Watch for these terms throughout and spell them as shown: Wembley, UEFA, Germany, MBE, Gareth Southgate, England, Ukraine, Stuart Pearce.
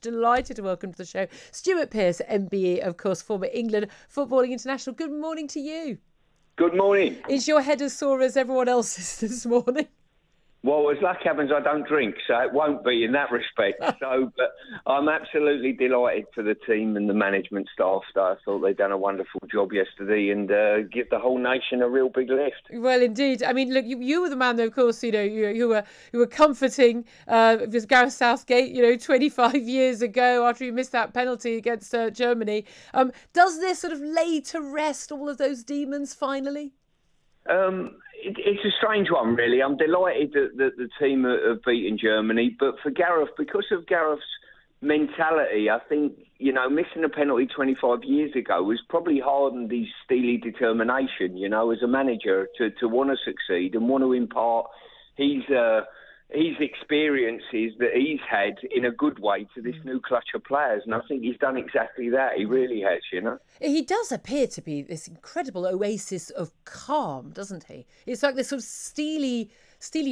delighted to welcome to the show Stuart Pearce, MBE, of course, former England footballing international. Good morning to you. Good morning. Is your head as sore as everyone else's this morning? Well, as luck happens, I don't drink, so it won't be in that respect. But I'm absolutely delighted for the team and the management staff. I thought they'd done a wonderful job yesterday and give the whole nation a real big lift. Well, indeed. I mean, look, you were the man, though, of course, you know, you were comforting Gareth Southgate, you know, 25 years ago after he missed that penalty against Germany. Does this sort of lay to rest all of those demons finally? It's a strange one, really. I'm delighted that the team have beaten Germany, but for Gareth, because of Gareth's mentality, I think, you know, missing a penalty 25 years ago was probably hardened his steely determination, you know, as a manager to want to succeed and want to impart his experiences that he's had in a good way to this new clutch of players. And I think he's done exactly that. He really has, you know. He does appear to be this incredible oasis of calm, doesn't he? It's like this sort of steely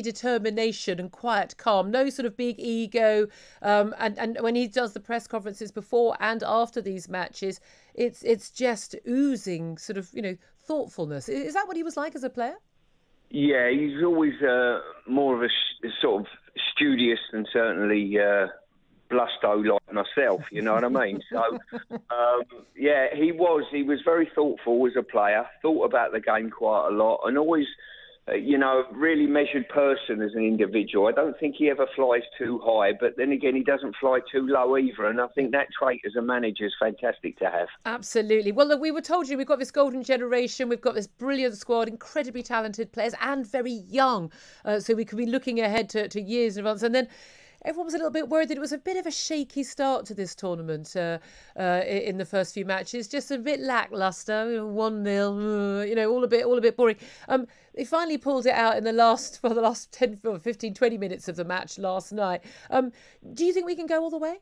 determination and quiet calm, no sort of big ego. And when he does the press conferences before and after these matches, it's just oozing sort of, you know, thoughtfulness. Is that what he was like as a player? Yeah, he's always more of a sort of studious and certainly blusto like myself, you know what I mean? So, yeah, he was very thoughtful as a player, thought about the game quite a lot and always, you know, a really measured person as an individual. I don't think he ever flies too high, but then again, he doesn't fly too low either. And I think that trait as a manager is fantastic to have. Absolutely. Well, look, we were told, you, we've got this golden generation. We've got this brilliant squad, incredibly talented players and very young. So we could be looking ahead to years in advance. And then everyone was a little bit worried that it was a bit of a shaky start to this tournament in the first few matches, just a bit lacklustre, 1-0, you know, all a bit boring. They finally pulled it out for the last 10, 15, 20 minutes of the match last night. Do you think we can go all the way?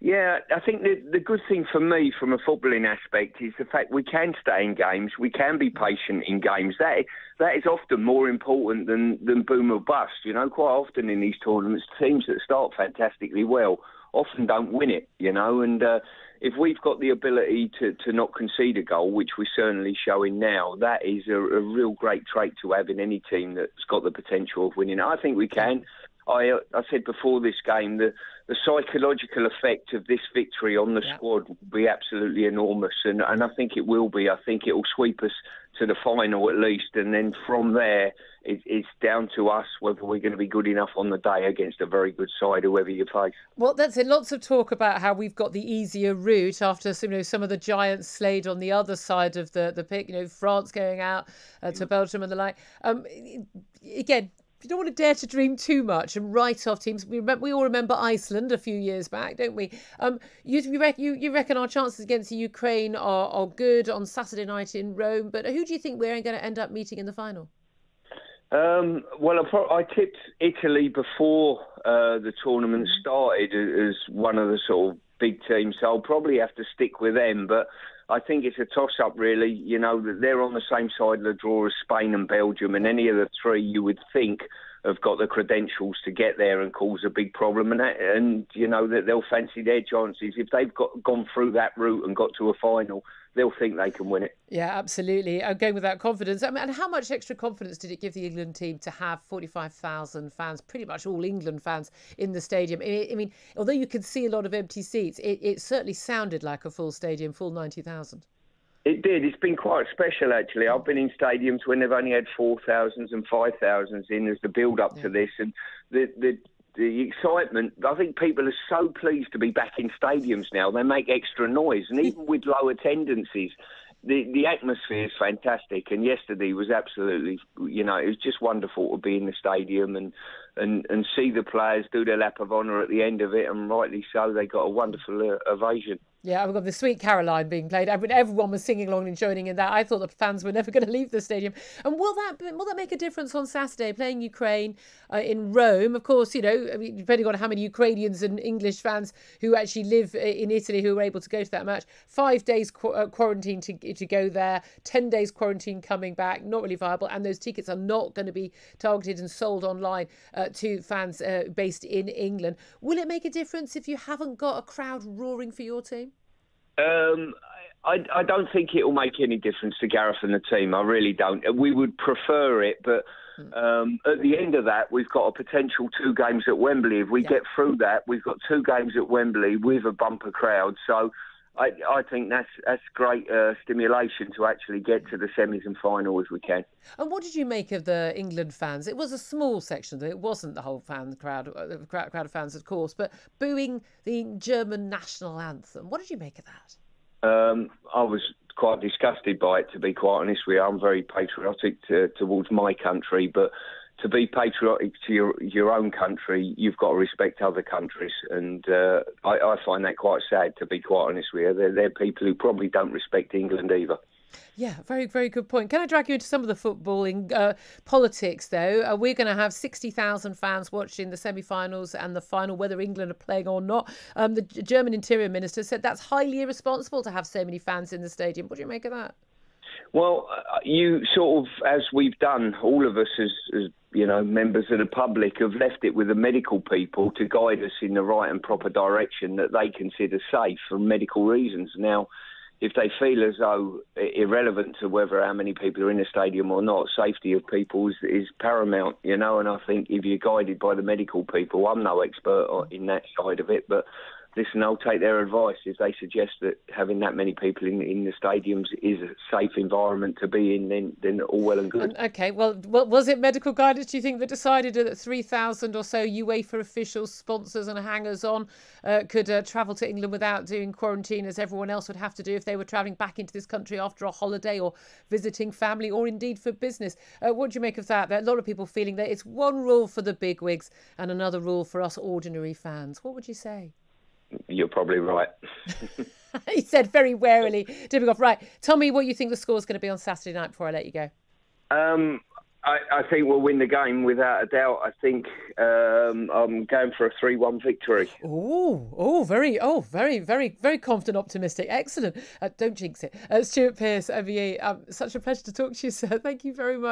Yeah, I think the good thing for me from a footballing aspect is the fact we can stay in games, we can be patient in games. That is often more important than boom or bust. You know, quite often in these tournaments, teams that start fantastically well often don't win it, you know. And if we've got the ability to not concede a goal, which we're certainly showing now, that is a real great trait to have in any team that's got the potential of winning. I think we can. I said before this game, the psychological effect of this victory on the squad will be absolutely enormous. And I think it will be. I think it will sweep us to the final at least. And then from there, it's down to us whether we're going to be good enough on the day against a very good side, whoever you face. Well, that's it. Lots of talk about how we've got the easier route after, you know, some of the giants slayed on the other side of the pick, you know, France going out to Belgium and the like. Again, you don't want to dare to dream too much and write off teams. We all remember Iceland a few years back, don't we? You reckon our chances against the Ukraine are good on Saturday night in Rome, but who do you think we're going to end up meeting in the final? Well, I tipped Italy before the tournament started as one of the sort of big teams, so I'll probably have to stick with them, but I think it's a toss-up, really. You know, they're on the same side of the draw as Spain and Belgium, and any of the three you would think have got the credentials to get there and cause a big problem. And you know, they'll fancy their chances. If they've gone through that route and got to a final, they'll think they can win it. Yeah, absolutely. I'm going with that confidence. I mean, and how much extra confidence did it give the England team to have 45,000 fans, pretty much all England fans, in the stadium? I mean, although you could see a lot of empty seats, it certainly sounded like a full stadium, full 90,000. It did. It's been quite special, actually. I've been in stadiums when they've only had 4,000s and 5,000s in as the build-up to this. And the excitement, I think people are so pleased to be back in stadiums now. They make extra noise. And even with low attendances, the atmosphere is fantastic. And yesterday was absolutely, you know, it was just wonderful to be in the stadium and see the players do their lap of honour at the end of it. And rightly so, they got a wonderful ovation. Yeah, I've got the Sweet Caroline being played. I mean, everyone was singing along and joining in that. I thought the fans were never going to leave the stadium. And will that make a difference on Saturday, playing Ukraine in Rome? Of course, you know, I mean, depending on how many Ukrainians and English fans who actually live in Italy who are able to go to that match. 5 days quarantine to go there, 10 days quarantine coming back, not really viable. And those tickets are not going to be targeted and sold online to fans based in England. Will it make a difference if you haven't got a crowd roaring for your team? I don't think it will make any difference to Gareth and the team. I really don't. We would prefer it, but at the end of that, we've got a potential 2 games at Wembley. If we get through that, we've got 2 games at Wembley with a bumper crowd. So I think that's great stimulation to actually get to the semis and final if we can. And what did you make of the England fans? It was a small section, though. It wasn't the whole crowd of fans, of course, but booing the German national anthem. What did you make of that? I was quite disgusted by it, to be quite honest with you. I'm very patriotic towards my country, but to be patriotic to your own country, you've got to respect other countries. And I find that quite sad, to be quite honest with you. They're people who probably don't respect England either. Yeah, very, very good point. Can I drag you into some of the footballing politics, though? We're going to have 60,000 fans watching the semi-finals and the final, whether England are playing or not. The German Interior Minister said that's highly irresponsible to have so many fans in the stadium. What do you make of that? Well, you sort of, as we've done, all of us as you know, members of the public have left it with the medical people to guide us in the right and proper direction that they consider safe for medical reasons. Now, if they feel as though irrelevant to whether how many people are in a stadium or not, safety of people is paramount, you know, and I think if you're guided by the medical people, I'm no expert in that side of it, but listen, I'll take their advice if they suggest that having that many people in the stadiums is a safe environment to be in, then all well and good. OK, well, was it medical guidance, do you think, that decided that 3,000 or so UEFA officials, sponsors and hangers-on could travel to England without doing quarantine as everyone else would have to do if they were travelling back into this country after a holiday or visiting family or indeed for business? What do you make of that? There are a lot of people feeling that it's one rule for the bigwigs and another rule for us ordinary fans. What would you say? You're probably right. He said very warily, dipping off. Right, tell me what you think the score's going to be on Saturday night before I let you go. I think we'll win the game without a doubt. I think I'm going for a 3-1 victory. Very confident, optimistic. Excellent. Don't jinx it. Stuart Pearce, MBE, such a pleasure to talk to you, sir. Thank you very much.